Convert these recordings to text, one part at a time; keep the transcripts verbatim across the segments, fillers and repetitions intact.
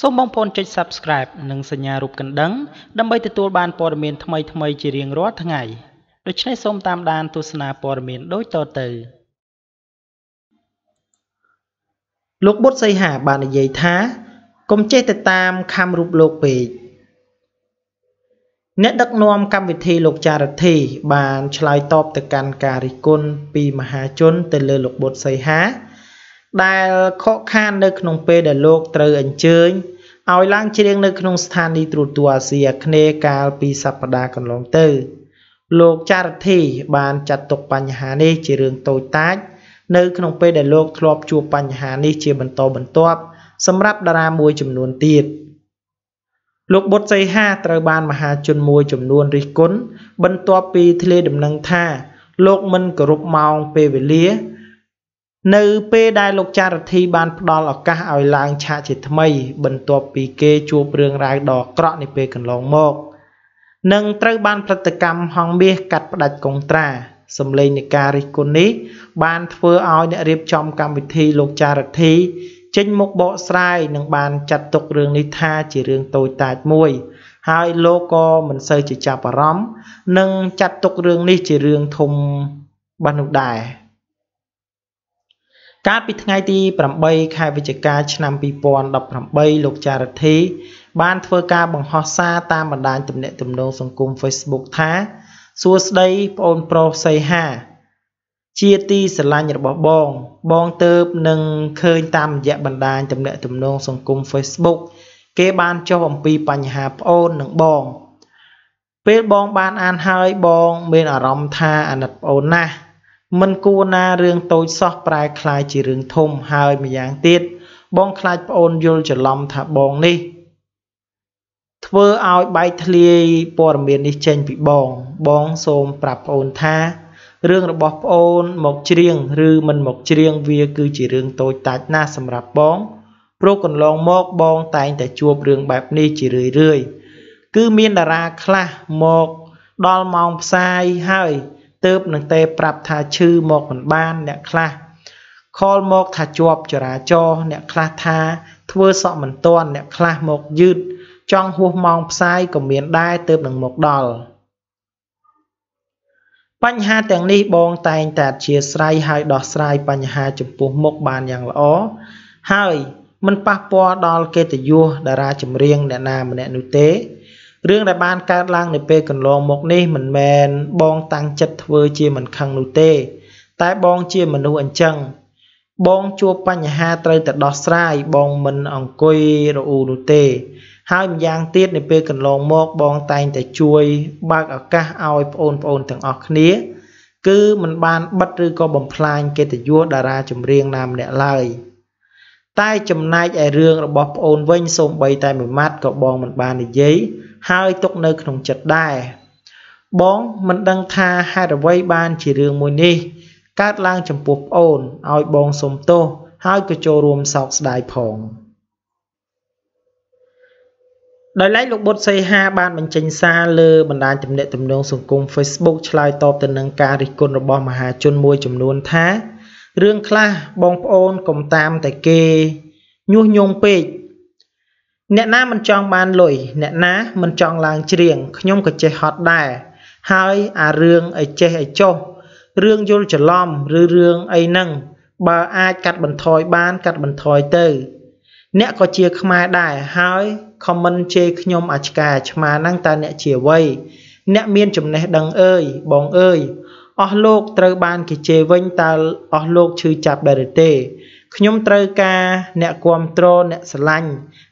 សូម បងប្អូន ចុច Subscribe និង សញ្ញា រូបកណ្ដឹង ដើម្បី ទទួល បាន ព័ត៌មាន ថ្មី ថ្មី ជា រៀង រាល់ ថ្ងៃ ដូច្នេះ សូម តាម ដាន ទស្សនា ព័ត៌មាន ដូច ត ទៅ លោក បុត្រ សីហា បាន និយាយ ថា កុំ ចេះ ទៅ តាម ខំ រូប លោក ពេក អ្នក ដឹក នាំ កម្ម វិធី លោក ចារិទ្ធី បាន ឆ្លើយ តប ទៅ កាន់ ការ រិះ គន់ ពី មហាជន ទៅ លើ លោក បុត្រ សីហា ដែល ខកខាន នៅ ក្នុង ពេល ដែល លោក ត្រូវ អញ្ជើញ ឲ្យ ឡើង ច្រៀង នៅ ក្នុង ស្ថានីយ ទូរទស្សន៍ អាស៊ី អាគ្នេយ៍ កាល ពី សប្តាហ៍ កន្លង ទៅ លោក ចារិទ្ធី បាន ចាត់ ទុក បញ្ហា នេះ ជា រឿង តូចតាច នៅ ក្នុង ពេល ដែល លោក ធ្លាប់ ជួប បញ្ហា នេះ ជា បន្ត បន្ទាប់ សម្រាប់ តារា មួយ ចំនួន ទៀត លោក បុត្រ សីហា ត្រូវ បាន មហាជន មួយ ចំនួន រិះគន់ បន្ទាប់ ពី ធ្លាយ ដំណឹង ថា លោក មិន គោរព ម៉ោង ពេល វេលា នៅ ពេល ដែល លោក ចារិទ្ធី បាន ផ្ដល់ ឱកាស ឲ្យ ឡើង ឆាក ជា ថ្មី បន្ទាប់ ពី គេ ជួប រឿង រ៉ាវ ដ៏ អាក្រក់ នេះ ពេល កន្លង មក និង ត្រូវ បាន ព្រឹត្តិកម្ម ហង្សមាស កាត់ ផ្ដាច់ កុងត្រា សម្លេង នៃ ការ រិះគន់ នេះ បាន ធ្វើ ឲ្យ អ្នក រៀបចំ កម្ម វិធី លោក ចារិទ្ធី ចេញ មុខ បក ស្រាយ និង បាន ចាត់ ទុក រឿង នេះ ថា ជា រឿង តូចតាច មួយ ហើយ លោក ក៏ មិន សូវ ជា ចាប់ អារម្មណ៍ និង ចាត់ ទុក រឿង នេះ ជា រឿង ធំ បាន នោះ ដែរ កាល ពី ថ្ងៃ ទី ប្រាំបី ខែ វិច្ឆិកា ឆ្នាំ ពីរពាន់ដប់ប្រាំបី លោក ចារិទ្ធី បាន ធ្វើ ការ បង្ហោះ សារ តាម បណ្ដាញ ទំនាក់ទំនង សង្គម Facebook ថា សួស្ដី ប្អូន ប្រុស សីហា ជា ទី ស្រឡាញ់ របស់ បង បង ទៅប នឹង ឃើញ តាម រយៈ បណ្ដាញ ទំនាក់ទំនង សង្គម Facebook គេ បាន ចុះ អំពី បញ្ហា ប្អូន និង បង ពេល បង បាន អាន ហើយ បង មាន អារម្មណ៍ ថា អាណិត ប្អូន ណាស់ មិន គួរណា រឿង តូចសោះ ប្រែ ខ្លាយ ជា រឿង ធំ ហើយ ម្យ៉ាង ទៀត បង ខ្លាច ប្អូន យល់ ច្រឡំ ថា បង នេះ ធ្វើ ឲ្យ បែក ធ្លាយ ព័ត៌មាន នេះ ចេញ ពី បង បង សូម ប្រាប់ ប្អូន ថា រឿង របស់ ប្អូន មក ច្រៀង ឬ មិន មក ច្រៀង វា គឺជា រឿង តូចតាច ណាស់ សម្រាប់ បង ព្រោះ កន្លង មក បង តែង តែ ជួប រឿង បែប នេះ ជា រឿយៗ គឺ មាន តារា ខ្លះ មក ដល់ ម៉ោង ផ្សាយ ហើយ ទៅប នឹង តែ ប្រាប់ ថា ឈឺ មក មិន បាន អ្នក ខ្លះ ខល មក ថា ជាប់ ចរាចរណ៍ អ្នក ខ្លះ ថា ធ្វើ សក់ មិន ទាន់ អ្នក ខ្លះ មក យឺត ចង់ ហួស ម៉ោង ផ្សាយ ក៏ មាន ដែរ ទៅប នឹង មក ដល់ បញ្ហា ទាំង នេះ បង តែង តែ អធ្យាស្រ័យ ហើយ ដោះស្រាយ បញ្ហា ចំពោះ មុខ បាន យ៉ាង ល្អ ហើយ មិន ប៉ះពាល់ ដល់ កិត្តិយស តារា ចម្រៀង អ្នក ណា ម្នាក់ នោះ ទេ រឿង ដែល បាន កើត ឡើង នៅ ពេល កន្លង មក នេះ មិន មែន បង តាំង ចិត្ត ធ្វើ ជា មិន ខឹង នោះ ទេ តែ បង ជា មនុស្ស អញ្ចឹង បង ជួប បញ្ហា ត្រូវ តែ ដោះស្រាយ បង មិន អង្គុយ រអ៊ូ នោះ ទេ ហើយ ម្យ៉ាង ទៀត នៅ ពេល កន្លង មក បង តែង តែ ជួយ បើក ឱកាស ឲ្យ ប្អូនៗ ទាំង អស់ គ្នា គឺ មិន បាន បិទ ឬ ក៏ បំផ្លាញ កិត្តិយស តារា ចម្រៀង ណា ម្នាក់ ឡើយ តែ ចំណែក ឯ រឿង របស់ ប្អូន វិញ សូម្បី តែ មួយ ម៉ាត់ ក៏ បង មិន បាន និយាយ ហើយ ទុក នៅ ក្នុង ចិត្ត ដែរ បង មិន ដឹង ថា ហេតុ អ្វី បាន ជា រឿង មួយ នេះ កើត ឡើង ចំពោះ ប្អូន ឲ្យ បង សុំ ទោស ហើយ ក៏ ចូល រួម សោក ស្ដាយ ផង ដោយឡែក លោក បុត្រ សីហា បាន បញ្ចេញ សារ លើ បណ្ដាញ ទំនាក់ទំនង សង្គម Facebook ឆ្លើយ តប ទៅ នឹង ការ រិះគន់ របស់ មហាជន មួយ ចំនួន ថា រឿង ខ្លះ បង ប្អូន កុំ តាម តែ គេ ញុះ ញង់ ពេក អ្នក ណា មិន ចង់ បាន លុយ អ្នក ណា មិន ចង់ ឡើង ច្រៀង ខ្ញុំ ក៏ ចេះ ហត់ ដែរ ហើយ អា រឿង អី ចេះ អី ចុះ រឿង យល់ ច្រឡំ ឬ រឿង អី ហ្នឹង បើ អាច កាត់ បន្ថយ បាន កាត់ បន្ថយ ទៅ អ្នក ក៏ ជា ខ្មែរ ដែរ ហើយ ខមមិន ជេរ ខ្ញុំ អាឆ្កែ ឆ្មា ហ្នឹង តើ អ្នក ជា អ្វី អ្នក មាន ចំណេះ ដឹង អើយ បង អើយ អស់ លោក ត្រូវ បាន គេ ជេរ វិញ តើ អស់ លោក ឈឺ ចាប់ ដែរ ឬ ទេ ខ្ញុំ ត្រូវ ការ អ្នក គាំទ្រ អ្នក ស្រឡាញ់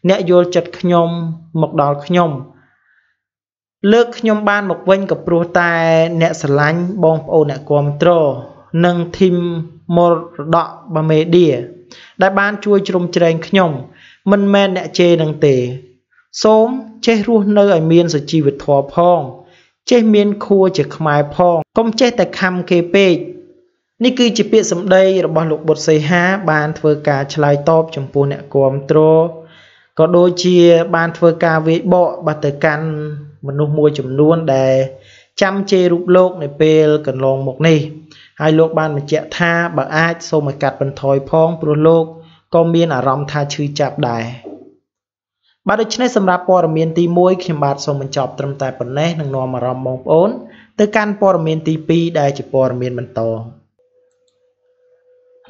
អ្នក យល់ ចិត្ត ខ្ញុំ មក ដល់ ខ្ញុំ លើក ខ្ញុំ បាន មក វិញ ក៏ ព្រោះ តែ អ្នក ស្រឡាញ់ បង ប្អូន អ្នក គាំទ្រ និង ធីម មរតក មេឌៀ ដែល បាន ជួយ ជ្រោមជ្រែង ខ្ញុំ មិន មែន អ្នក ជេរ នឹង ទេ សូម ចេះ រស់ នៅ ឲ្យ មាន សុជីវធម៌ ផង ចេះ មាន ខួរ ជា ខ្មែរ ផង កុំ ចេះ តែ ខំ គេ ពេក នេះ គឺជា ពាក្យ សម្ដី របស់ លោក បុត្រ សីហា បាន ធ្វើ ការ ឆ្លើយ តប ចំពោះ អ្នក គាំទ្រ ក៏ ដូច ជា បាន ធ្វើ ការ វាយ បក បាត់ ទៅ កាន់ មនុស្ស មួយ ចំនួន ដែល ចាំ ជេរ រូប លោក នៅ ពេល កន្លង មក នេះ ហើយ លោក បាន បញ្ជាក់ ថា បើ អាច សូម ឲ្យ កាត់ បន្ថយ ផង ព្រោះ លោក ក៏ មាន អារម្មណ៍ ថា ឈឺ ចាប់ ដែរ បាទ ដូច្នេះ សម្រាប់ ព័ត៌មាន ទី មួយ ខ្ញុំ បាទ សូម បញ្ចប់ ត្រឹម តែ ប៉ុណ្ណេះ នឹង នាំ អារម្មណ៍ បងប្អូន ទៅ កាន់ ព័ត៌មាន ទី ពីរ ដែល ជា ព័ត៌មាន បន្ត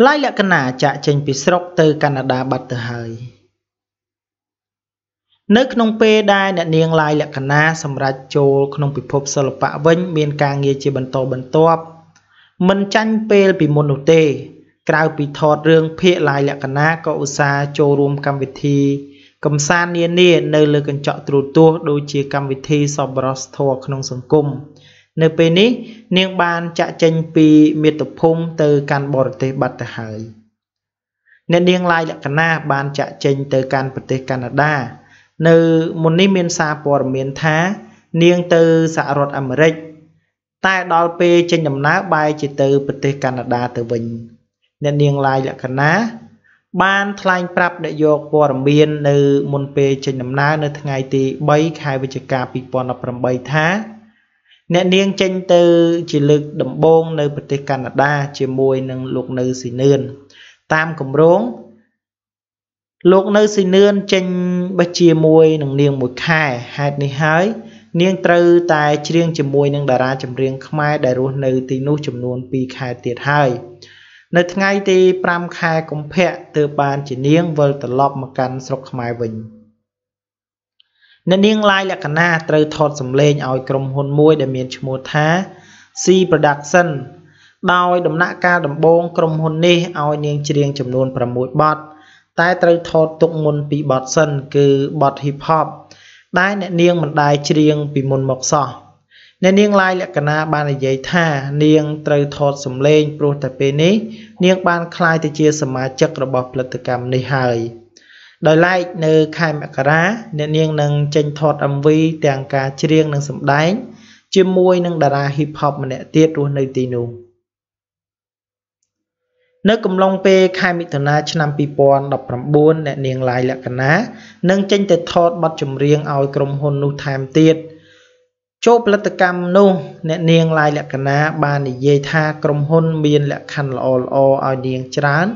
ឡាយ លក្ខិណា ចាក់ ចេញ ពី ស្រុក ទៅ កាណាដា បាត់ ទៅ ហើយ នៅ ក្នុង ពេល ដែល អ្នក នាង ឡាយ លក្ខិណា សម្រាប់ ចូល ក្នុង ពិភព សិល្បៈ វិញ មាន ការ ងារ ជា បន្ត បន្ទាប់ មិន ចាញ់ ពេល ពី មុន នោះ ទេ ក្រៅ ពី ថត រឿង ភាគ ឡាយ លក្ខិណា ក៏ ឧស្សាហ៍ ចូល រួម កម្ម វិធី កំសាន្តនានានៅលើកញ្ចក់ទ្រូទស្សន៍ដូចជាកម្មវិធីសប្បុរសធម៌ក្នុងសង្គម បានថ្លែងប្រាប់អ្នកយកព័ត៌មាននៅមុនពេលចេញដំណើរនៅថ្ងៃទី បី ខែវិច្ឆិកា ពីរពាន់ដប់ប្រាំបី ថាអ្នកនាងចេញទៅជាលើកដំបូងនៅប្រទេសកាណាដាជាមួយនឹងលោកនៅស៊ីនឿនតាមគម្រោងលោកនៅស៊ីនឿនចេញបជាមួយនឹងនាងមួយខែហេតុនេះហើយនាងត្រូវតែច្រៀងជាមួយនឹងតារាចម្រៀងខ្មែរដែលរស់នៅទីនោះចំនួនពីរខែទៀតហើយ នៅថ្ងៃទី ប្រាំ ខែកុម្ភៈទើបបានជានាងវិលត្រឡប់មកកាន់ស្រុកខ្មែរវិញអ្នកនាង ឡាយ លក្ខិណា ត្រូវថតសម្លេងឲ្យក្រុមហ៊ុនមួយដែលមានឈ្មោះថា C Production ដោយដំណាក់កាលដំបូងក្រុមហ៊ុននេះឲ្យនាងច្រៀងចំនួន ប្រាំមួយ បទ តែត្រូវថតទុកមុនពីរបទសិន គឺបទ Hip Hop ដែលអ្នកនាងមិនដែលច្រៀងពីមុនមកសោះ អ្នកនាង ឡាយ លក្ខិណា បាននិយាយថា នាងត្រូវថតសម្លេង ព្រោះតែពេលនេះ នាងបានក្លាយទៅជាសមាជិករបស់ផលិតកម្មនេះហើយ ដោយឡែកនៅខែមករា អ្នកនាងនឹងចេញថត MV ទាំងការច្រៀងនិងសម្ដែង ជាមួយនឹងតារា Hip Hop ម្នាក់ទៀតរស់នៅទីនោះ នៅកំឡុងពេលខែមិថុនាឆ្នាំ ពីរពាន់ដប់ប្រាំបួន អ្នកនាង ឡាយ លក្ខិណា នឹងចេញទៅថតបទចម្រៀងឲ្យក្រុមហ៊ុននោះថែមទៀត ចូលផលិតកម្មនោះអ្នកនាងឡាយលក្ខិណាបាននិយាយថាក្រុមហ៊ុនមានលក្ខណៈល្អល្អឲ្យនាងច្រើន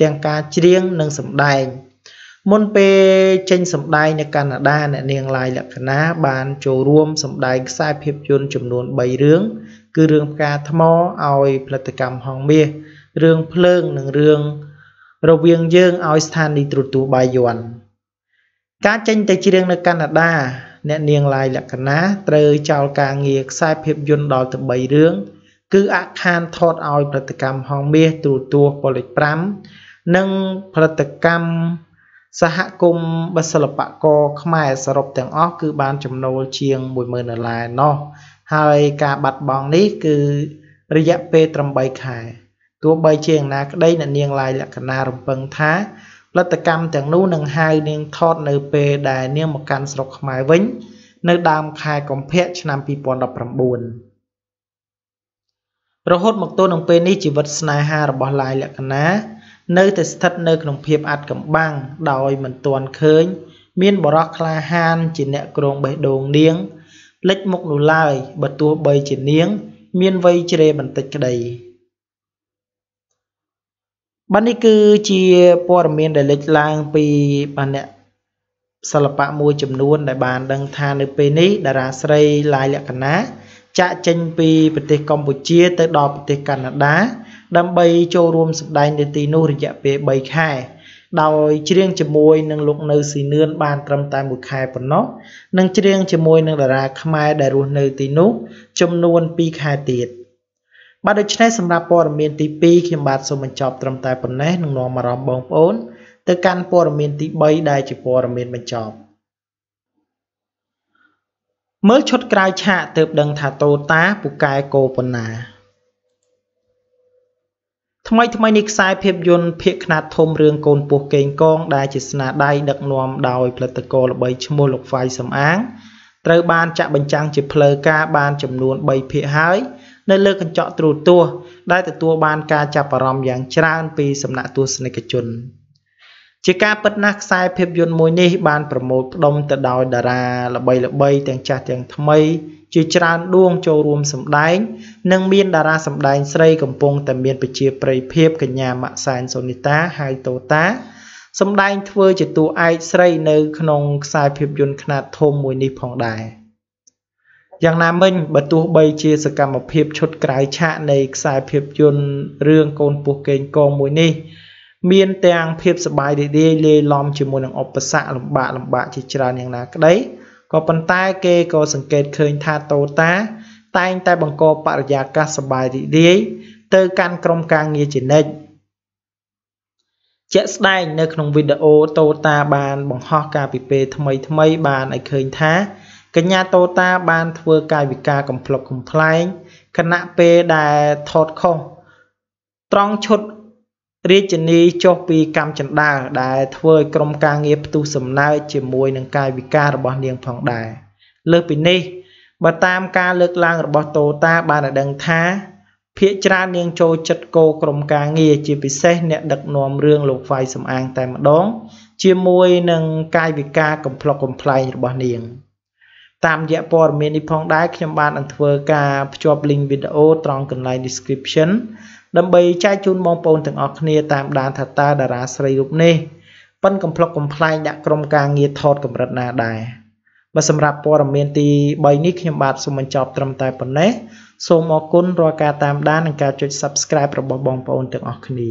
ទាំងការច្រៀងនិងសម្ដែងមុនពេលចេញសម្ដែងនៅកាណាដាអ្នកនាងឡាយលក្ខិណាបានចូលរួមសម្ដែងខ្សែភាពយន្តចំនួន បី រឿងគឺរឿងផ្កាថ្មឲ្យផលិតកម្មហងមាសរឿងភ្លើងនិងរឿងរវាងយើងឲ្យស្ថានីយទូរទស្សន៍បាយ័នការចេញទៅច្រៀងនៅកាណាដា អ្នកនាងឡាយលក្ខិណាត្រូវចោលការងារខ្សែភាពយន្តដល់ ទៅ បី រឿងគឺអាខានថតឲ្យផលិតកម្មហងមាសទូរទស្សន៍ប៉ូលិច ប្រាំ និងផលិតកម្មសហគមន៍សិល្បករខ្មែរសរុបទាំងអស់គឺបានចំណូលជាង មួយម៉ឺន ដុល្លារឯណោះហើយការបាត់បង់នេះគឺរយៈពេល ប្រាំបី ខែទោះបីជាយ៉ាងណាក្តី អ្នកនាង ឡាយ លក្ខិណារំពឹងថា ផលិតកម្មទាំងនោះនឹងហៅនាងថតនៅពេលដែលនាងមកកាន់ស្រុកខ្មែរវិញនៅដើមខែកុម្ភៈឆ្នាំ ពីរពាន់ដប់ប្រាំបួន រហូតមកទល់នឹងពេលនេះជីវិតស្នេហារបស់ ឡាយ លក្ខិណានៅតែស្ថិតនៅក្នុងភាពអាថ៌កំបាំងដោយមិនទាន់ឃើញមានបរិយាក្លាហានជាអ្នកគ្រងបេះដូងនាងលេចមុខនោះឡើយបើទោះបីជានាងមានវ័យជ្រេបន្តិចក្តី បាននេះគឺជាព័ត៌មានដែលលេចឡើងពីបណ្ឌិតសិល្បៈមួយចំនួនដែលបានដឹងថានៅពេលនេះតារាស្រីឡាយលក្ខិណាចាក់ចេញពីប្រទេសកម្ពុជាទៅដល់ប្រទេសកាណាដាដើម្បីចូលរួមសម្ដែងនៅទីនោះរយៈពេល បី ខែដោយច្រៀងជាមួយនឹងលោកនៅស៊ីនឿនបានត្រឹមតែ មួយ ខែប៉ុណ្ណោះនិងច្រៀងជាមួយនឹងតារាខ្មែរដែលរស់នៅទីនោះចំនួន ពីរ ខែទៀត បាទដូច្នេះសម្រាប់ព័ត៌មានទី ពីរ ខ្ញុំបាទសូមបញ្ចប់ត្រឹមតែប៉ុណ្ណេះ នឹងនាំអារម្មណ៍បងប្អូនទៅកាន់ព័ត៌មានទី បី ដែលជាព័ត៌មានបញ្ចប់ មើលឈុតក្រៅឆាកទើបដឹងថាតូតាពូកែកោប៉ុណ្ណា ថ្មីថ្មីនេះខ្សែភាពយន្តភាគខ្នាតធំរឿងកូនពស់កេងកង ដែលជាស្នាដៃដឹកនាំដោយផលិតករល្បីឈ្មោះលោក ហ្វាយ សំអាង ត្រូវបានចាក់បញ្ចាំងជាផ្លូវការបានចំនួន បី ភាគ ហើយ នៅលើកញ្ចក់ទ្រូទស្សន៍ដែលទទួលបានការចាប់អារម្មណ៍យ៉ាងច្រើនពីសំណាក់ទស្សនិកជនជាការពិតណាស់ខ្សែភាពយន្តមួយនេះបានប្រមូលផ្ដុំទៅដោយតារាល្បីៗទាំងចាស់ទាំងថ្មីជាច្រើនដួងចូលរួមសម្ដែងនិងមានតារាសម្ដែងស្រីកំពុងតែមានប្រជាប្រិយភាពកញ្ញាម៉ាក់សែនសូនីតាហៅតូតា ស សម្ដែងធ្វើជាតួឯកស្រីនៅក្នុងខ្សែភាពយន្តខ្នាតធំមួយនេះផងដែរយ៉ាងណាមិញបើទោះបីជាសកម្មភាពឈុតក្រៅឆាកនៃខ្សែភាពយន្តរឿងកូនពស់កេងកងមួយនេះមានទាំងភាពសប្បាយរីករាយលេឡំជាមួយនឹងឧបសគ្គលំបាកលំបាកជាច្រើនយ៉ាងណាក្តីក៏ប៉ុន្តែគេក៏សង្កេតឃើញថាតូតាតែងតែបង្កបរិយាកាសសប្បាយរីករាយទៅកាន់ក្រុមការងារជានិច្ចជាក់ស្ដែងនៅក្នុងវីដេអូតូតាបានបង្ហោះការពីពេលថ្មីថ្មីបានឲ្យឃើញថាកញ្ញាតូតាបានធ្វើកាយវិការកំប្លុកកំប្លែងខណៈពេលដែលថតខុសត្រង់ឈុតរាជនីចុះពីកម្មចន្ទើដែលធ្វើឲ្យក្រុមការងារផ្ទុះសំណើចជាមួយនឹងកាយវិការរបស់នាងផងដែរលើសពីនេះបើតាមការលើកឡើងរបស់តូតាបានឲ្យដឹងថាភាគច្រើននាងចូលចិត្តគោក្រុមការងារជាពិសេសអ្នកដឹកនាំរឿងលោកវ៉ៃសំអាងតែម្ដងជាមួយនឹងកាយវិការកំប្លុកកំប្លែងរបស់នាងតាមរយៈព័ត៌មាននេះផងដែរខ្ញុំបាននឹងធ្វើការភ្ជាប់ link វីដេអូត្រង់កន្លែង description ដើម្បីចែកជូនបងប្អូនទាំងអស់គ្នាតាមដានថាតើតារាស្រីរូបនេះប៉ិនកំប្លុកកំប្លែងដាក់ក្រុមការងារថតកម្រិតណាដែរបើសម្រាប់ព័ត៌មានទីបីនេះខ្ញុំបាទសូមបញ្ចប់ត្រឹមតែប៉ុណ្ណេះសូមអរគុណរាល់ការតាមដាននិងការចុច Subscribe របស់បងប្អូនទាំងអស់គ្នា